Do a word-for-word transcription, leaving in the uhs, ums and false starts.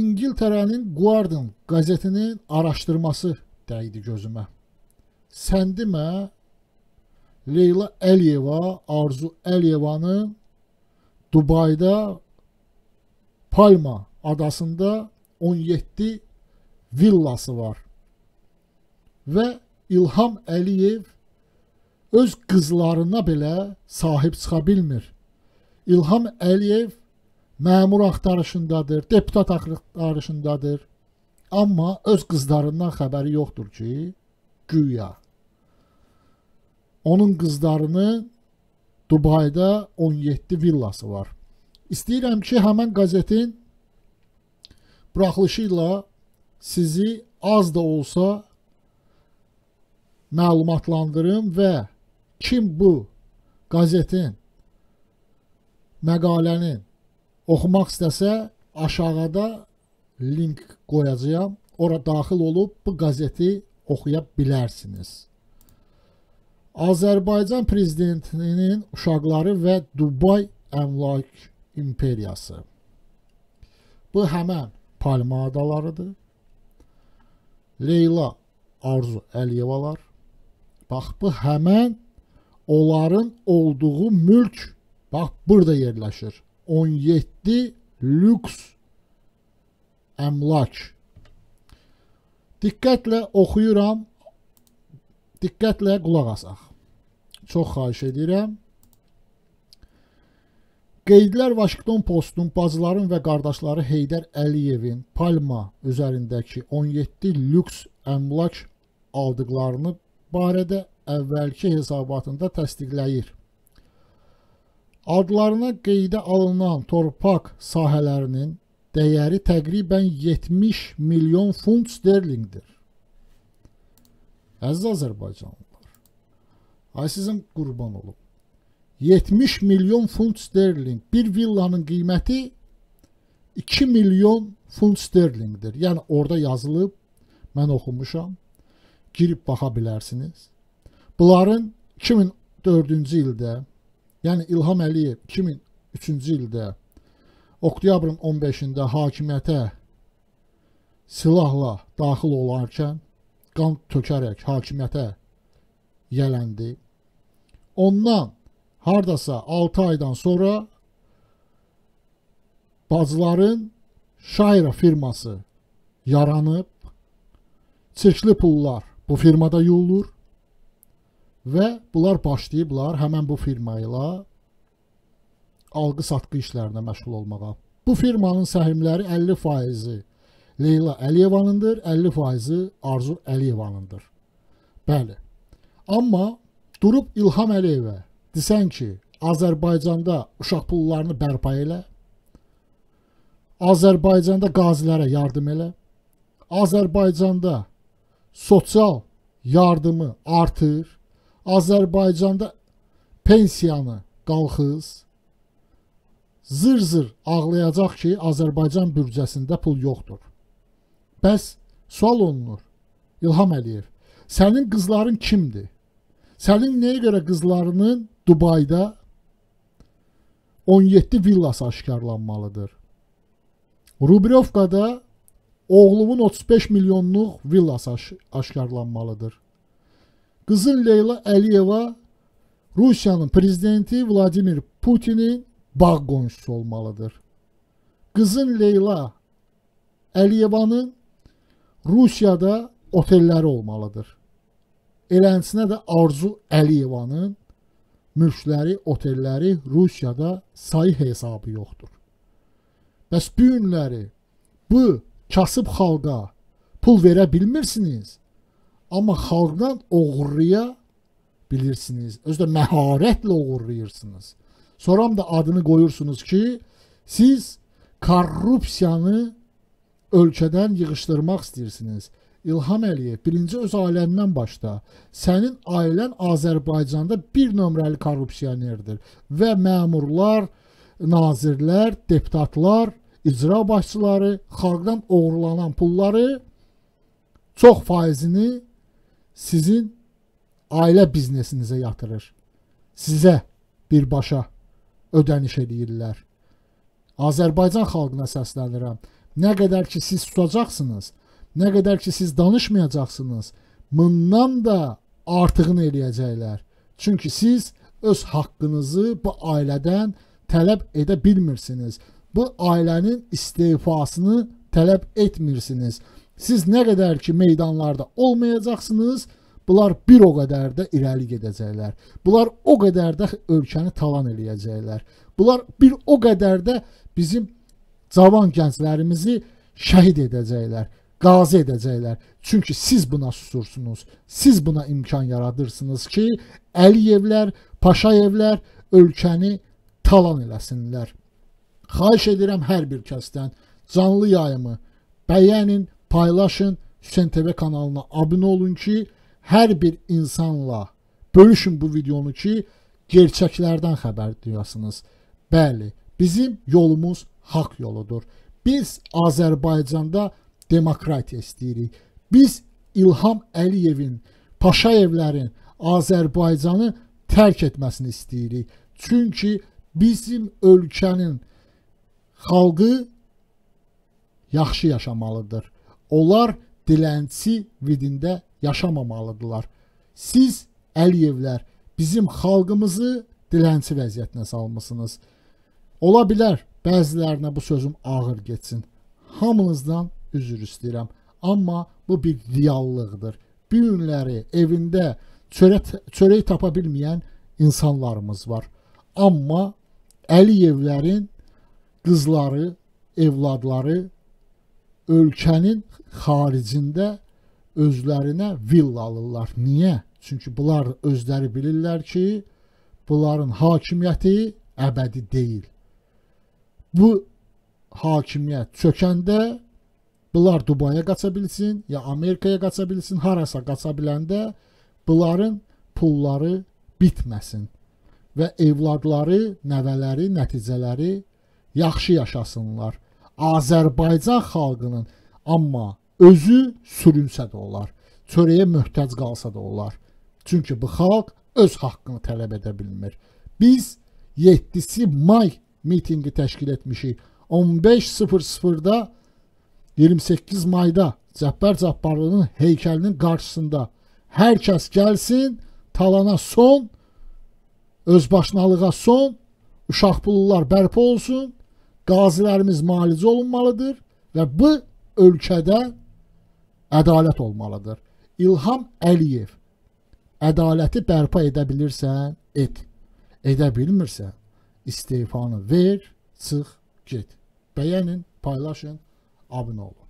İngiltərənin Guardian qəzetinin araşdırması dəydi gözümə. Səndimə Leyla Əliyeva, Arzu Əliyevanın Dubayda Palma adasında on yeddi villası var. Və İlham Əliyev öz qızlarına belə sahib çıxa bilmir. İlham Əliyev məmur axtarışındadır, deputat axtarışındadır. Amma öz qızlarından xəbəri yoxdur ki, güya onun qızlarının Dubayda on yeddi villası var. İstəyirəm ki, həmən qəzetin buraxılışı ilə sizi az da olsa məlumatlandırım və kim bu qəzetin məqaləni oxumaq istəsə, aşağıda link qoyacağam. Ora daxil olub bu qəzeti oxuya bilərsiniz. Azərbaycan prezidentinin uşaqları və Dubay əmlak imperiyası. Bu həmən Palma adalarıdır. Leyla Arzu Əliyevalar. Bax, bu həmən onların olduğu mülk, bax, burada yerləşir. on yeddi lüks əmlak. Diqqətlə oxuyuram. Diqqətlə qulaq asaq. Çox xahiş edirəm. Qeydlər Washington Postun bacıların və qardaşları Heydər Əliyevin Palma üzərindəki on yeddi lüks əmlak aldıqlarını barədə əvvəlki hesabatında təsdiqləyir. Adlarına qeydə alınan torpaq sahələrinin dəyəri təqribən yetmiş milyon funt sterlingdir. Əziz Azərbaycanlılar, ay sizin qurban olum. yetmiş milyon funt sterling. Bir villanın qiyməti iki milyon funt sterlingdir. Yəni orada yazılıb, mən oxumuşam. Girib baxa bilərsiniz. Bunların iki min dördüncü ildə, yəni İlham Əliyev iki min üçüncü ildə oktyabrın on beşində hakimiyyətə silahla daxil olarkən qan tökərək hakimiyyətə gələndi. Ondan hardasa altı aydan sonra bacıların Şayra firması yaranıb, çirkli pullar bu firmada yuyulur və bunlar başlayıblar həmən bu firmayla alqı-satqı işlərinə məşğul olmağa. Bu firmanın səhmləri əlli faizi Leyla Əliyevanındır, əlli faizi Arzu Əliyevanındır. Bəli. Amma durub İlham Əliyevə desən ki, Azərbaycanda uşaq pullarını bərpa elə, Azərbaycanda qazilərə yardım elə, Azərbaycanda sosial yardımı artır, Azərbaycanda pensiyanı qalxız, zır-zır ağlayacaq ki, Azərbaycan büdcəsində pul yoxdur. Bəs sual olunur, İlham Əliyev, sənin qızların kimdir? Sənin nəyə görə qızlarının Dubayda on yeddi villası aşkarlanmalıdır? Rubrovkada oğlumun otuz beş milyonluq villası aş aşkarlanmalıdır. Qızın Leyla Əliyeva Rusiyanın prezidenti Vladimir Putinin bağ qonşusu olmalıdır. Qızın Leyla Əliyevanın Rusiyada otelləri olmalıdır. Elənsinə də Arzu Əliyevanın mülkləri, otelləri Rusiyada sayı hesabı yoxdur. Bəs bu günləri bu kasıb xalqa pul verə bilmirsiniz, amma xalqdan oğurlaya bilirsiniz. Özü də məharətlə oğurlayırsınız. Soram da adını qoyursunuz ki, siz korrupsiyanı ölkədən yığışdırmaq istəyirsiniz. İlham Əliyev, birinci öz ailəndən başda, sənin ailən Azərbaycanda bir nömrəli korrupsiyonerdir və məmurlar, nazirlər, deputatlar, icra başçıları xalqdan oğurlanan pulları çox faizini sizin ailə biznesinizə yatırır. Sizə birbaşa ödəniş edirlər. Azərbaycan xalqına səslənirəm. Nə qədər ki siz tutacaksınız, nə qədər ki siz danışmayacaksınız, bundan da artığını eləyəcəklər. Çünki siz öz haqqınızı bu ailədən tələb edə bilmirsiniz. Bu ailənin istefasını tələb etmirsiniz. Siz nə qədər ki meydanlarda olmayacaksınız, bunlar bir o qədər də irəli gedəcəklər. Bunlar o qədər də ölkəni talan eləyəcəklər. Bunlar bir o qədər də bizim cavan gənclərimizi şəhid edəcəklər, qazi edəcəklər. Çünki siz buna susursunuz, siz buna imkan yaradırsınız ki, Əliyevlər, Paşayevlər ölkəni talan eləsinlər. Xahiş edirəm hər bir kəsdən canlı yayımı bəyənin, paylaşın, Hüçen T V kanalına abunə olun ki, hər bir insanla bölüşün bu videonu ki, gerçəklərdən xəbər duyasınız. Bəli, bizim yolumuz haqq yoludur. Biz Azərbaycanda demokratiya istəyirik. Biz İlham Əliyevin, Paşayevlərin Azərbaycanı tərk etməsini istəyirik. Çünki bizim ölkənin xalqı yaxşı yaşamalıdır. Onlar dilənçi vidində yaşamamalıdırlar. Siz, Əliyevlər, bizim xalqımızı dilənçi vəziyyətinə salmışsınız. Ola bilər, bəzilərinə bu sözüm ağır geçsin. Hamınızdan üzr istəyirəm. Amma bu bir reallıqdır. Bir günləri evində çörək tapa bilməyən insanlarımız var. Amma Əliyevlərin qızları, evladları ölkənin xaricində özlərinə villa alırlar. Niyə? Çünki bunlar özləri bilirlər ki, bunların hakimiyyəti əbədi deyil. Bu hakimiyyət çökəndə bunlar Dubaya qaça bilsin, ya Amerikaya qaça bilsin, harasa qaça biləndə bunların pulları bitməsin və evladları, nəvələri, nəticələri yaxşı yaşasınlar. Azərbaycan xalqının amma özü sürünsə də olar, çörəyə möhtac qalsa da olar. Çünki bu xalq öz haqqını tələb edə bilmir. Biz yeddisi may mitingi təşkil etmişik. on beş sıfır sıfırda iyirmi səkkiz mayda Cəbbər Cəbbarlının heykəlinin qarşısında hər kəs gəlsin, talana son, özbaşınalığa son, uşaq pullular bərpa olsun, qazilərimiz müalicə olunmalıdır və bu ölkədə ədalət olmalıdır. İlham Əliyev, ədaləti bərpa edə bilirsən, et. Edə bilmirsən, istefanı ver, çıx, get. Bəyənin, paylaşın, abunə olun.